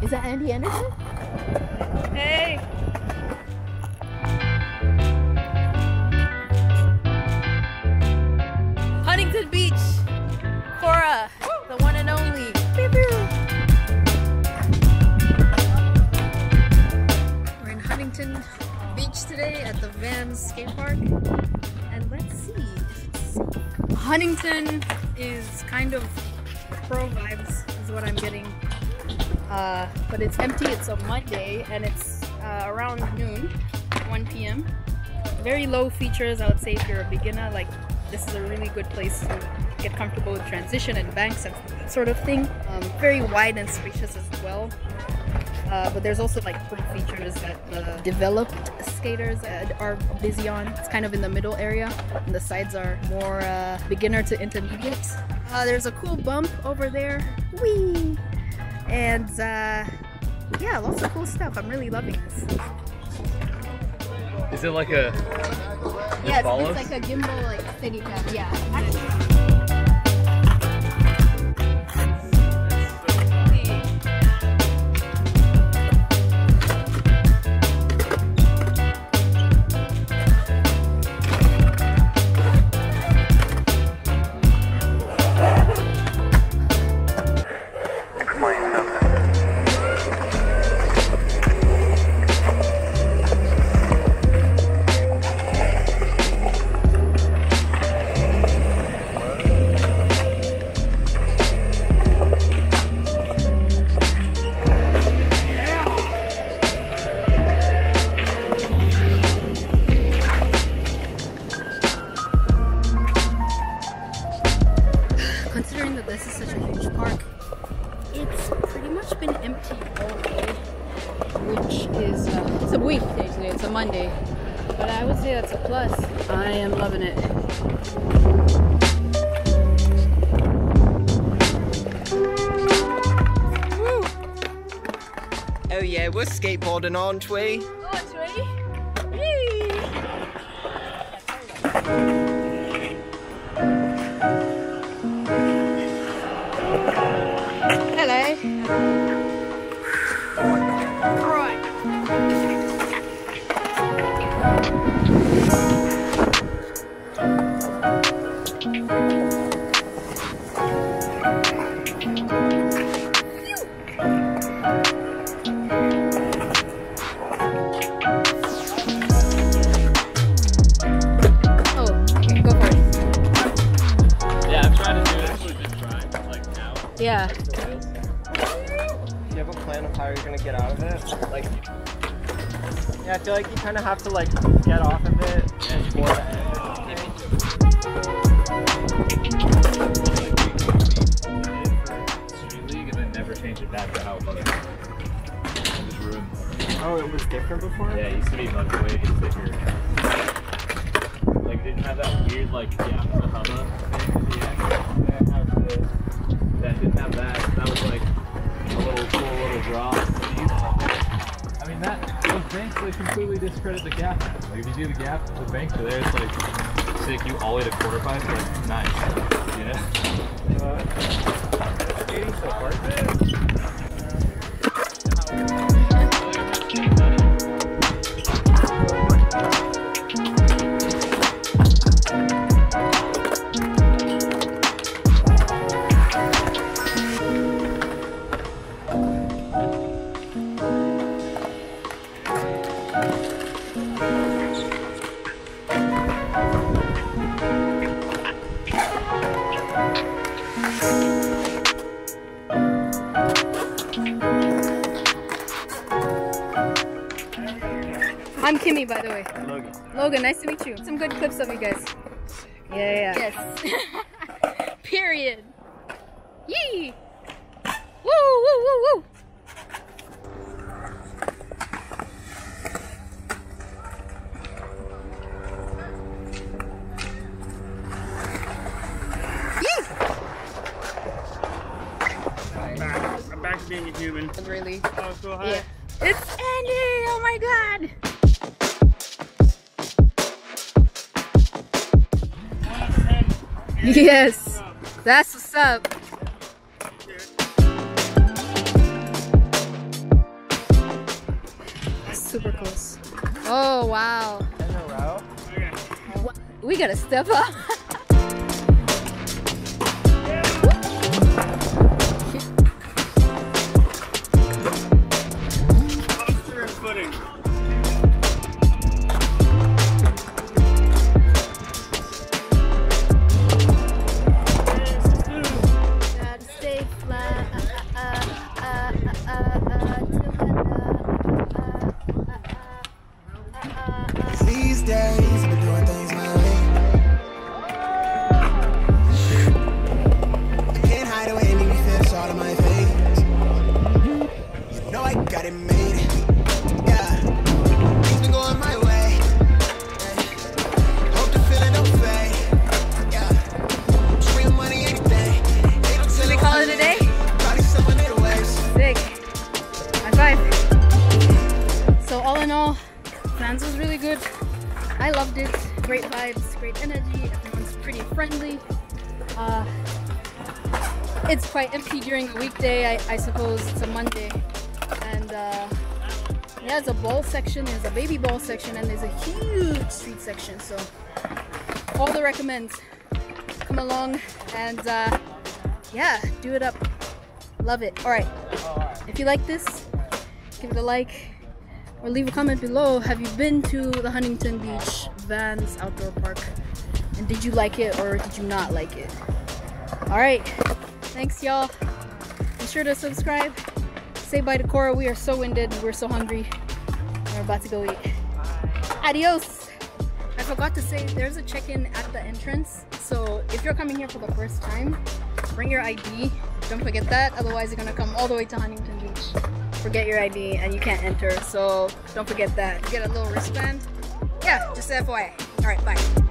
Is that Andy Anderson? Hey! Huntington Beach, Kora, the one and only. We're in Huntington Beach today at the Vans skate park, and let's see if it's safe. Huntington is kind of pro vibes, is what I'm getting. But it's empty, it's a Monday, and it's around noon, 1 p.m. Very low features, I would say, if you're a beginner. Like, this is a really good place to get comfortable with transition and banks and that sort of thing. Very wide and spacious as well. But there's also like pro features that the developed skaters are busy on. It's kind of in the middle area, and the sides are more beginner to intermediate. There's a cool bump over there. Whee! And yeah, lots of cool stuff. I'm really loving this. Is it like a... Yeah, it's like a gimbal, like steady cam. Yeah. Actually, considering that this is such a huge park, it's pretty much been empty all day, which is, it's a weekday today, it's a Monday, but I would say that's a plus. I am loving it. Oh yeah, we're skateboarding, aren't we? Aren't we? Whee! Hello. Yeah. Do you have a plan of how you're gonna get out of it? Like, yeah, I feel like you kind of have to like get off of it and board it. Street League and then never change it back to how it was. It was ruined. Oh, it was different before? Yeah, it used to be like way thicker. Like, didn't have that weird like gap in the hubba. That didn't have that. That was like a little cool little drop. I mean, that those banks like completely discredit the gap. Like if you do the gap, the banks are there. It's like sick. You all the way to quarter-pipe. Like nice. You know. Skating so hard. I'm Kimmy, by the way. Logan. Logan, nice to meet you. Some good clips of you guys. Yeah, yeah. Yes. Period. Yee! Woo, woo, woo, woo! I'm back to being a human. Really? Oh, so high. Yeah. It's Andy! Oh my god! Yes, that's what's up. super close. Oh, wow. In a row? Okay. We gotta step up. Vans was really good. I loved it. Great vibes, great energy. Everyone's pretty friendly. It's quite empty during the weekday. I suppose it's a Monday. And yeah, there's a ball section, there's a baby ball section, and there's a huge street section. So all the recommends. Come along and yeah, do it up. Love it. All right. If you like this, give it a like. Or leave a comment below, have you been to the Huntington Beach Vans Outdoor Park? And did you like it or did you not like it? Alright, thanks y'all. Be sure to subscribe. Say bye to Kora. We are so winded, we're so hungry. We're about to go eat. Adios! I forgot to say, there's a check-in at the entrance. So if you're coming here for the first time, bring your ID. Don't forget that, otherwise you're gonna come all the way to Huntington Beach. Forget your ID and you can't enter, so don't forget that. Get a little wristband. Yeah, just FYI. All right, bye.